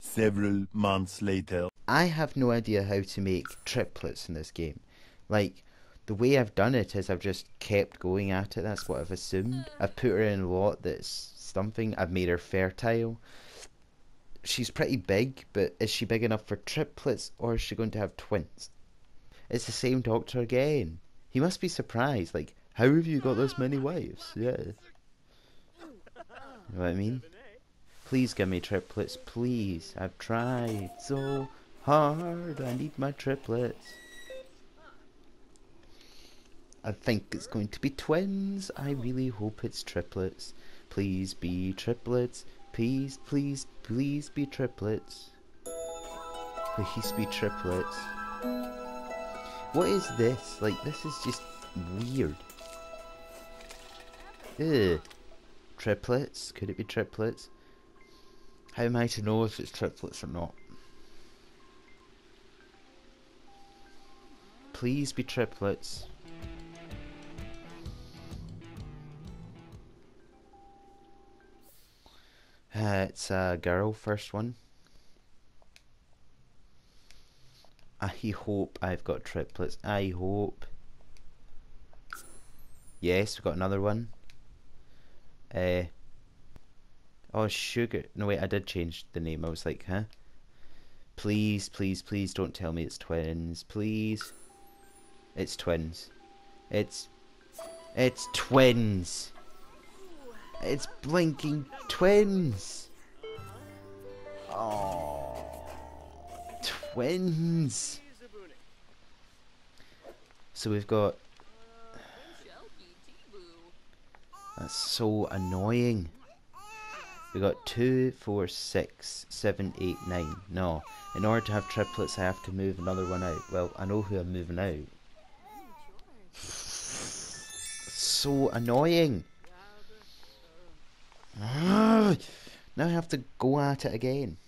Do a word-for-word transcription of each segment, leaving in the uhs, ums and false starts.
several months later. I have no idea how to make triplets in this game. Like, the way I've done it is I've just kept going at it, that's what I've assumed. I've put her in a lot that's something, I've made her fertile. She's pretty big, but is she big enough for triplets or is she going to have twins? It's the same doctor again. He must be surprised, like, how have you got this many wives? Yeah. You know what I mean? Please give me triplets, please. I've tried so hard, I need my triplets. I think it's going to be twins. I really hope it's triplets. Please be triplets. Please, please, please be triplets. Please be triplets. What is this? Like, this is just weird. Ugh. Triplets? Could it be triplets? How am I to know if it's triplets or not? Please be triplets. Uh, it's a girl, first one. I hope I've got triplets. I hope. Yes, we've got another one. Uh, oh, sugar. No, wait, I did change the name. I was like, huh? Please, please, please don't tell me it's twins. Please. It's twins. It's... It's twins! It's blinking twins! Oh, twins! So we've got... That's so annoying. We've got two, four, six, seven, eight, nine. No, in order to have triplets I have to move another one out. Well, I know who I'm moving out. So annoying! Now I have to go at it again.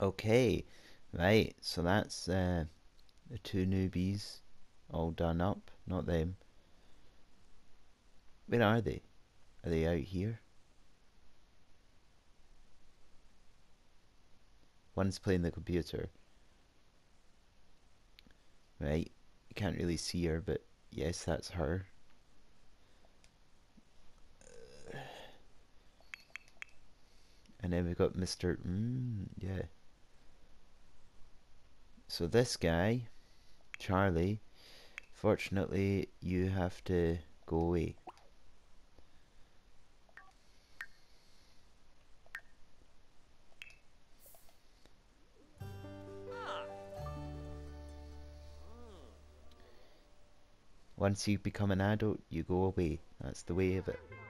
Okay, right, so that's uh, the two newbies all done up. Not them. Where are they? Are they out here? One's playing the computer. Right, you can't really see her, but yes, that's her. And then we've got Mister Mm, yeah. So this guy, Charlie, fortunately you have to go away. Once you become an adult, you go away. That's the way of it.